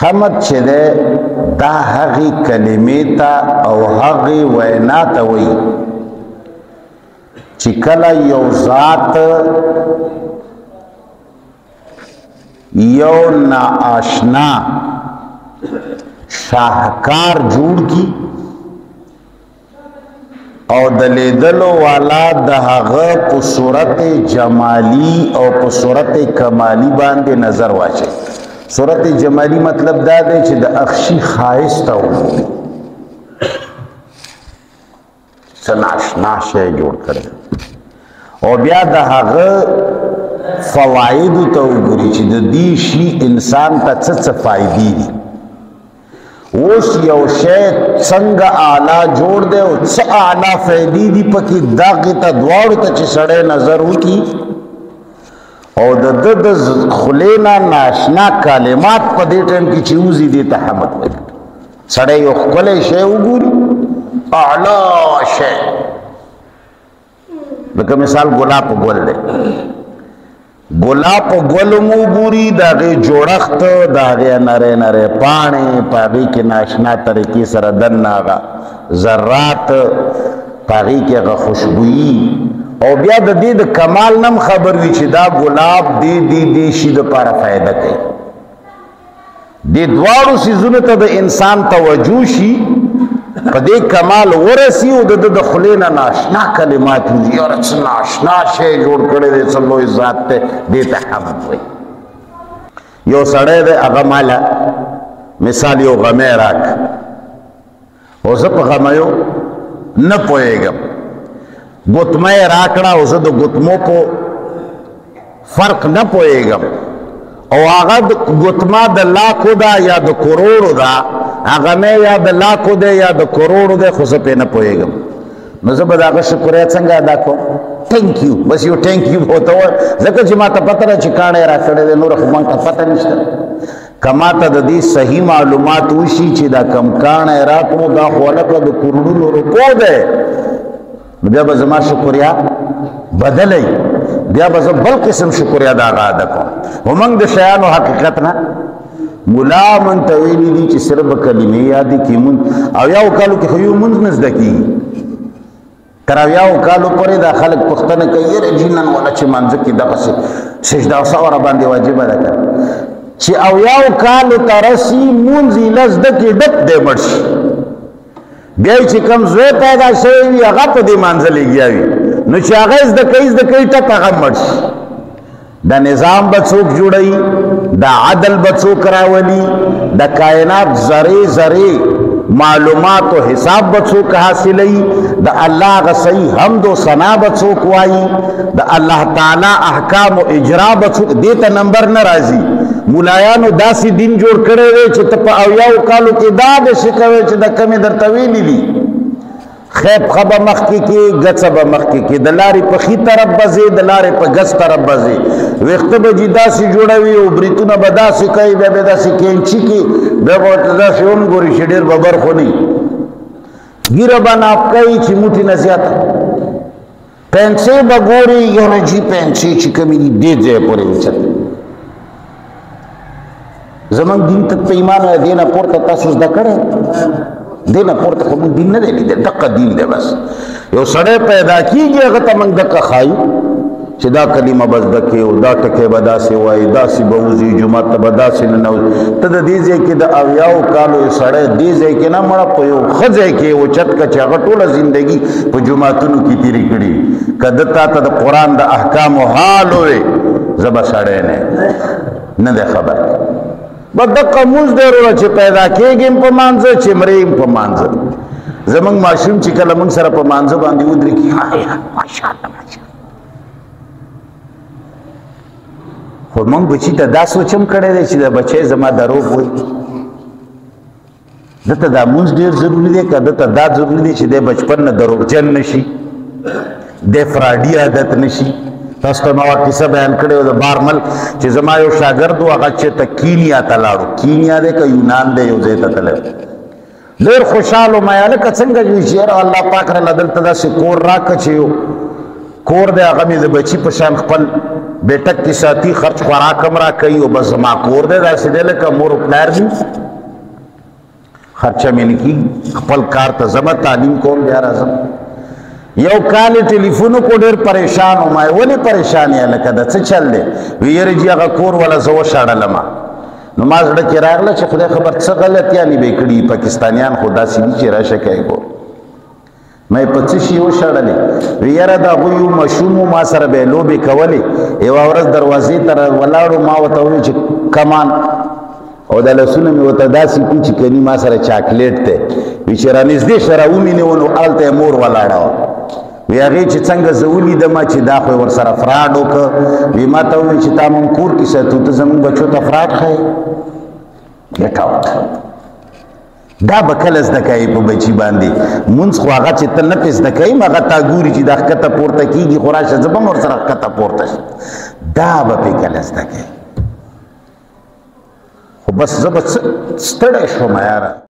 حمد چه ده دا هغی کلمه تا او هغی وینا تا وی چی کلا یو ذات یو ناآشنا شاہکار جوڑ کی او دلیدلو والا دهغه په صورت جمالی او په صورت کمالی باندې نظر واچي. صورت جمالی مطلب دا دی چې د اخشی خاص تا وي سناشنا شی جوړ کړي او بیا دهغه فواید ته وګوري چې د دې شی انسان ته څه فائدې دي. اوس یو شی څنګه اعلی جوړ دی او څه اعلی فائدې دي پکې داغه ته دواړو ته چې سړې نظر وکړي او د خلینا ناشنا کلمات په دې ټیم کې چې وزي دي ته حمد وایي. سړې یو خپل شی وګوري اعلی شی لکه مثال ګلاب ګل دی ګلاب ګلمو ګوري دغه جوړښت دغه نری نری پانی پاږي کې ناشنا طریقې سره دناغه ذرات پاږي کې خوشبوئی او بیا د دې د کمال نم خبر وی چې دا ګلاب دې دې دې شي د لپاره فائدہ کوي. دې دوارو سيزونه ته د انسان توجه شي په دې کمال ورسی او د خلینا ناشنا کلمات دي او ناشنا شی جوړ کړي د سلو ذات ته دې تحمد وي. یو سړی د هغه مال مثال یو غمه راک او زه په غمایو نه پوهېږم ګوتمه راکړه او زه د ګوتمو په فرق نه پوهېږم او هغه د ګوتما د لاکو دا یا د کروڑو دا هغه مې یا د لاکو دی یا د کروڑو دی خو زه پې نه پوهېږم نو زه به د هغه شکریه څنګه ادا کوم. ټینک یو بس یو ټینک یو ورته وایي ځکه چې ما ته پته ده چې کاڼی را کړی دی نور خو ما ته پته نشته. که ما ته د دې صحیح معلومات وشي چې دا کم کاڼی را کړو دا خو هلکه د کروڑونو روپو دی نو بیا به زما شکریه بدلی بیا به زه بل قسم شکریه د هغه ادا کوم. همونږ د شیانو حقیقت نه مولا من تویلی دی چې صرف کلمې یادې کې مونږ او یو کالو کې خو یو مونږ نه زده کېږي تر اویاو کالو پورې دا خلک پوښتنه کوي یاره جینن وله چې منځه کې دغسې سجده او سوره باندې واجبه ده که چې اویاو کالو ته رسي مونځ یې له زده کې ډک دی مړ شي بیا یې چې کوم زوی پیدا شوی وي هغه په دې منځه لګیا وي نو چې هغه یې زده کوي زده کوي ټک هغه مړ شي. دا نظام به څوک جوړوي دا عدل به څوک راولي د کائنات ذرې ذرې معلومات او حساب به څوک حاصلوي د الله هغه صحیح حمد او ثنا به څوک وایي د الله تعالی احکام او اجرا به څوک دې ته نمبر نه راځي. مولایانو داسې دین جوړ کړی دی چې ته په اویاو کالو کې دا داسې کوي چې د کمې درته ویلي دي خیب خبه مخکې کې ګڅه به مخکې کې د لارې په ښي طرف به ځې د لارې په ګس طرف به ځې ویښته به جي داسې جوړوي او بریتونه به داسې کوي بیا به داسې کینچي کې بیا به ورته داسې هم ګوري چې ډېر به برخو نه ګیره به ناپ کوي چې موټي نه زیاته پنسې به ګوري یاره جي پنسې چې کمې دي ډېر ځای پورې وچتې. زمونږ دین تک په ایمان دې نه پورته تاسو زده کړی دینه پورته خو دین نه دی لیدل دقه دین دی بس یو سړی پیدا کیږي هغه ته موږ دقه ښایو چې دا کلمه بس دکې او دا ټکی به داسې وایي داسې به وځي جومات ته به داسې ننوځي ته د دې ځای کې د اویاو کالو یو سړی دې ځای کې نه مړه په یو ښه ځای کې اوچت که چې هغه ټوله زندګي په جوماتونو کې تېرې کړي که ده تا ته د قرآن د احکامو حال وې زه به سړی نه دی خبر بد دقه مونځ دی وروره چې پیدا کېږي م په مانځه چې مرې م په مانځه. زمونږ ماشوم چې کله مونږ سره په مانځه باندې ودرېږي خو مونږ بچي ته دا سوچ هم کړی دی چې د بچی زما دروغ وایي ده ته دا مونځ ډېر ضروري دی که ده ته دا ضروري دی چې دی بچپن نه دروغجن نه شي دی فراډي عادت نه شي. تاسو ته ما وه کیسه بیان کړې وه د بارمل چې زما یو شاګرد و هغه چېرته کینیا ته لاړو کینیا دی که یونان دی یو ځای ته تللی ډېر خوشحال وم یا لکه څنګه وي چې یاره الله پاک رانه دلته داسې کور راکړه چې یو کور دی هغه مې د بچي په شان خپل بیٹک کی ساتھی خرچ خوراک کمرہ کئی و بس ماکور دے دا سی دے لکا مور اپنار جی خرچہ میں لکی خپل کار تزمہ تعلیم کون دیا رازم یو کالی ٹیلیفونو کو دیر پریشان ہومائے ولی پریشانی ہے لکا دا چھ چل دے ویر جی اگا کور والا زو شاڑا لما نماز ڈکی راگلا چھ خدا خبر چھ غلط یعنی بیکڑی پاکستانیان خدا سی بھی چھ را شکے گو مای پچشی و شړلې ویره دا غویو مشومو ما سره به لوبې کولې یو ورځ دروازې تر ولاړو ما وته وی چې کمان او د لسونه مې وته داسې کوچ کني ما سره چاکلیټ ته وی چې رانږدې شره ومینونو الته مور ولاړه وی هغه چې څنګه زولې د ما چې دا خو ور سره فراډ وکړ وی ما ته وی چې تا مون کور کې ساتو ته زموږ بچو ته فراډ خای ګټاوټ دا بکل از دکایی پا بچی باندی منز خو آغا چه تل نپس دکایی مغا تا گوری چی دا خکتا پورتا کی گی خوراش زبا مور سر خکتا پورتا شد دا با پیکل از دکایی خو بس زبا ستڑش شو میارا